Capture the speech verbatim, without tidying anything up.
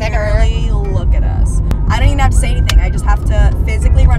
sicker. Literally look at us. I don't even have to say anything. I just have to physically